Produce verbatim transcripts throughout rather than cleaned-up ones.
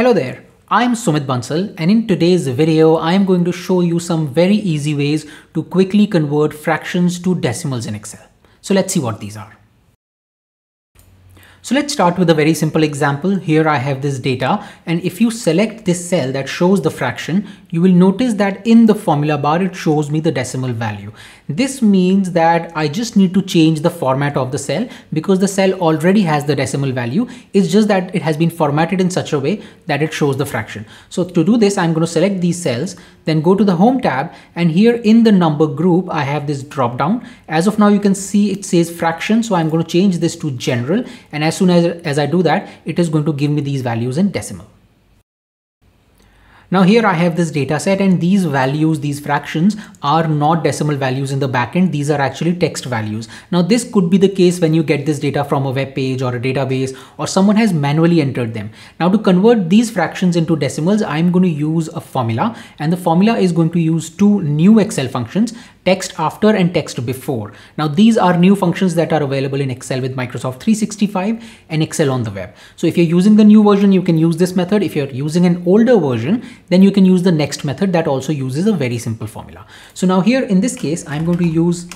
Hello there, I'm Sumit Bansal, and in today's video, I'm going to show you some very easy ways to quickly convert fractions to decimals in Excel. So let's see what these are. So let's start with a very simple example. Here I have this data, and if you select this cell that shows the fraction, you will notice that in the formula bar, it shows me the decimal value. This means that I just need to change the format of the cell because the cell already has the decimal value. It's just that it has been formatted in such a way that it shows the fraction. So to do this, I'm going to select these cells, then go to the Home tab, and here in the number group, I have this drop down. As of now, you can see it says fraction. So I'm going to change this to general, and as soon as, as I do that, it is going to give me these values in decimal. Now here I have this data set, and these values, these fractions are not decimal values in the backend. These are actually text values. Now this could be the case when you get this data from a web page or a database, or someone has manually entered them. Now to convert these fractions into decimals, I'm going to use a formula, and the formula is going to use two new Excel functions, TEXTAFTER and TEXTBEFORE. Now these are new functions that are available in Excel with Microsoft three sixty-five and Excel on the web. So if you're using the new version, you can use this method. If you're using an older version, then you can use the next method that also uses a very simple formula. So now here in this case, I'm going to use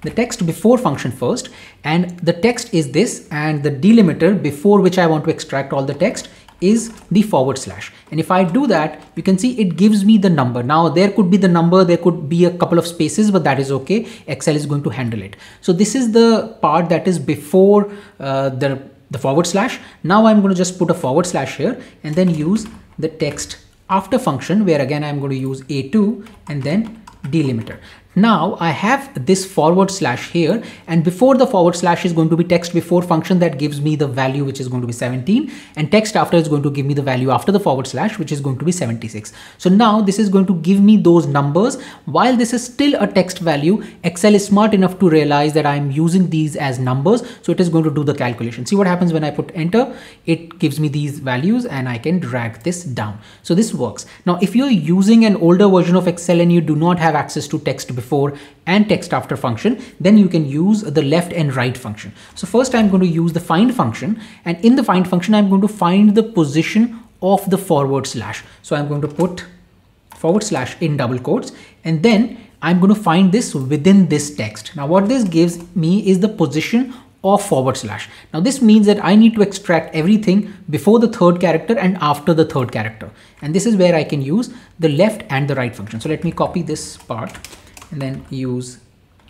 the TEXTBEFORE function first, and the text is this, and the delimiter before which I want to extract all the text is the forward slash. And if I do that, you can see it gives me the number. Now there could be the number, there could be a couple of spaces, but that is okay. Excel is going to handle it. So this is the part that is before uh, the, the forward slash. Now I'm going to just put a forward slash here and then use the TEXTAFTER function, where again, I'm going to use A two and then delimiter. Now I have this forward slash here, and before the forward slash is going to be TEXTBEFORE function that gives me the value, which is going to be seventeen, and TEXTAFTER is going to give me the value after the forward slash, which is going to be seventy-six. So now this is going to give me those numbers. While this is still a text value, Excel is smart enough to realize that I'm using these as numbers. So it is going to do the calculation. See what happens when I put enter, it gives me these values and I can drag this down. So this works. Now, if you're using an older version of Excel and you do not have access to TEXTBEFORE and TEXTAFTER function, then you can use the left and right function. So first I'm going to use the find function, and in the find function, I'm going to find the position of the forward slash. So I'm going to put forward slash in double quotes, and then I'm going to find this within this text. Now what this gives me is the position of forward slash. Now this means that I need to extract everything before the third character and after the third character. And this is where I can use the left and the right function. So let me copy this part and then use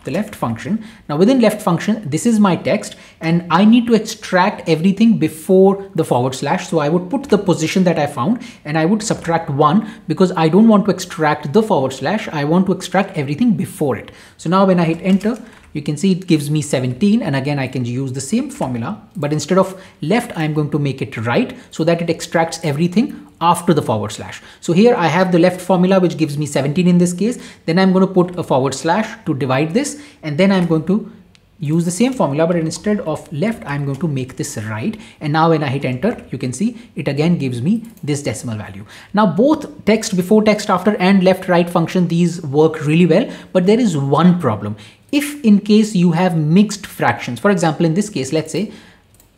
the left function. Now within left function, this is my text, and I need to extract everything before the forward slash. So I would put the position that I found, and I would subtract one because I don't want to extract the forward slash. I want to extract everything before it. So now when I hit enter, you can see it gives me seventeen. And again, I can use the same formula, but instead of left, I'm going to make it right so that it extracts everything after the forward slash. So here I have the left formula, which gives me seventeen in this case. Then I'm going to put a forward slash to divide this. And then I'm going to use the same formula, but instead of left, I'm going to make this right. And now when I hit enter, you can see it again gives me this decimal value. Now both TEXTBEFORE, TEXTAFTER and left, right function, these work really well, but there is one problem. If in case you have mixed fractions, for example, in this case, let's say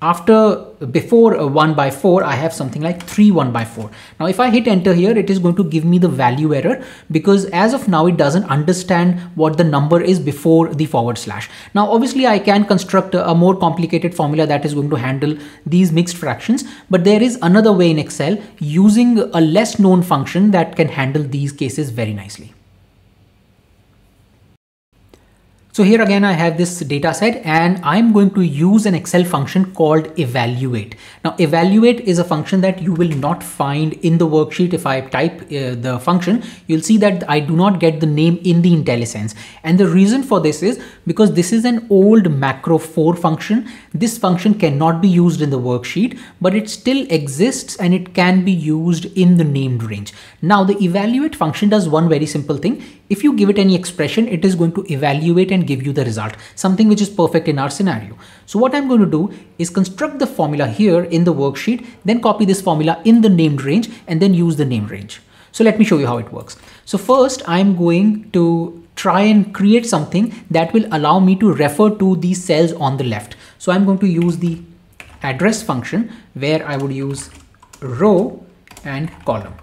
after before one by four, I have something like three one by four. Now, if I hit enter here, it is going to give me the value error because as of now, it doesn't understand what the number is before the forward slash. Now, obviously I can construct a more complicated formula that is going to handle these mixed fractions, but there is another way in Excel using a less known function that can handle these cases very nicely. So here again, I have this data set, and I'm going to use an Excel function called EVALUATE. Now, EVALUATE is a function that you will not find in the worksheet. If I type uh, the function, you'll see that I do not get the name in the IntelliSense. And the reason for this is because this is an old Macro four function. This function cannot be used in the worksheet, but it still exists and it can be used in the named range. Now, the EVALUATE function does one very simple thing. If you give it any expression, it is going to evaluate and give you the result, something which is perfect in our scenario. So what I'm going to do is construct the formula here in the worksheet, then copy this formula in the named range and then use the named range. So let me show you how it works. So first I'm going to try and create something that will allow me to refer to these cells on the left. So I'm going to use the address function where I would use row and column.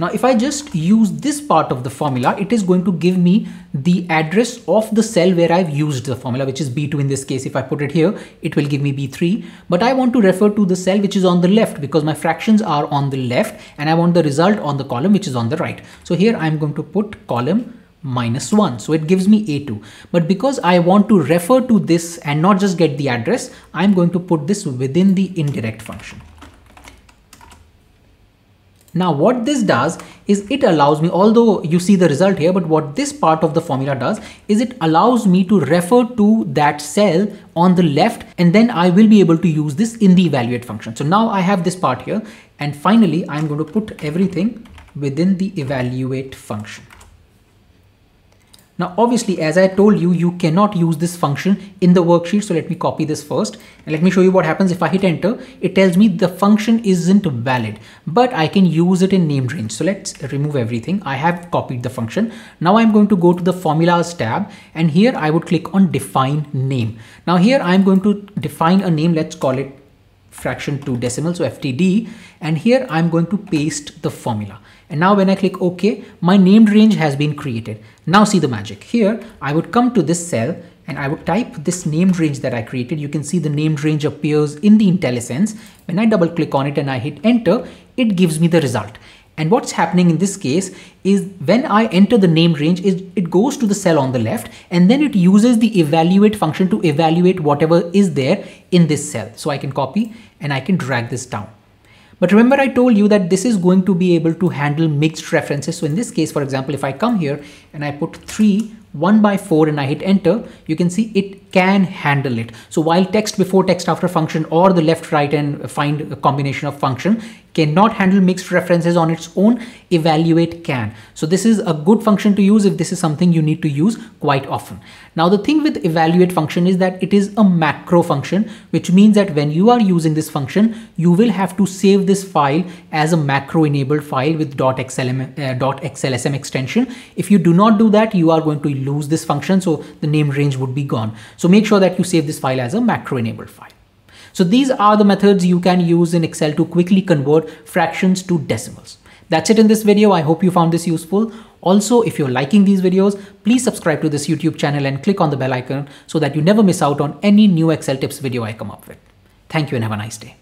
Now, if I just use this part of the formula, it is going to give me the address of the cell where I've used the formula, which is B two in this case. If I put it here, it will give me B three, but I want to refer to the cell which is on the left because my fractions are on the left and I want the result on the column which is on the right. So here I'm going to put column minus one. So it gives me A two, but because I want to refer to this and not just get the address, I'm going to put this within the indirect function. Now what this does is it allows me, although you see the result here, but what this part of the formula does is it allows me to refer to that cell on the left, and then I will be able to use this in the evaluate function. So now I have this part here, and finally I'm going to put everything within the evaluate function. Now, obviously, as I told you, you cannot use this function in the worksheet. So let me copy this first and let me show you what happens. If I hit enter, it tells me the function isn't valid, but I can use it in named range. So let's remove everything. I have copied the function. Now I'm going to go to the formulas tab, and here I would click on define name. Now here I'm going to define a name. Let's call it fraction to decimal, so F T D, and here I'm going to paste the formula. And now when I click OK, my named range has been created. Now see the magic. Here I would come to this cell and I would type this named range that I created. You can see the named range appears in the IntelliSense. When I double click on it and I hit enter, it gives me the result. And what's happening in this case is when I enter the named range, it goes to the cell on the left and then it uses the evaluate function to evaluate whatever is there in this cell. So I can copy and I can drag this down. But remember, I told you that this is going to be able to handle mixed references. So in this case, for example, if I come here and I put three, one by four, and I hit enter, you can see it can handle it. So while text before, text after function, or the left, right, and find a combination of function cannot handle mixed references on its own, evaluate can. So this is a good function to use if this is something you need to use quite often. Now the thing with evaluate function is that it is a macro function, which means that when you are using this function, you will have to save this file as a macro enabled file with .xlsm extension. If you do not do that, you are going to lose this function. So the name range would be gone. So make sure that you save this file as a macro enabled file. So these are the methods you can use in Excel to quickly convert fractions to decimals. That's it in this video. I hope you found this useful. Also, if you're liking these videos, please subscribe to this YouTube channel and click on the bell icon so that you never miss out on any new Excel tips video I come up with. Thank you and have a nice day.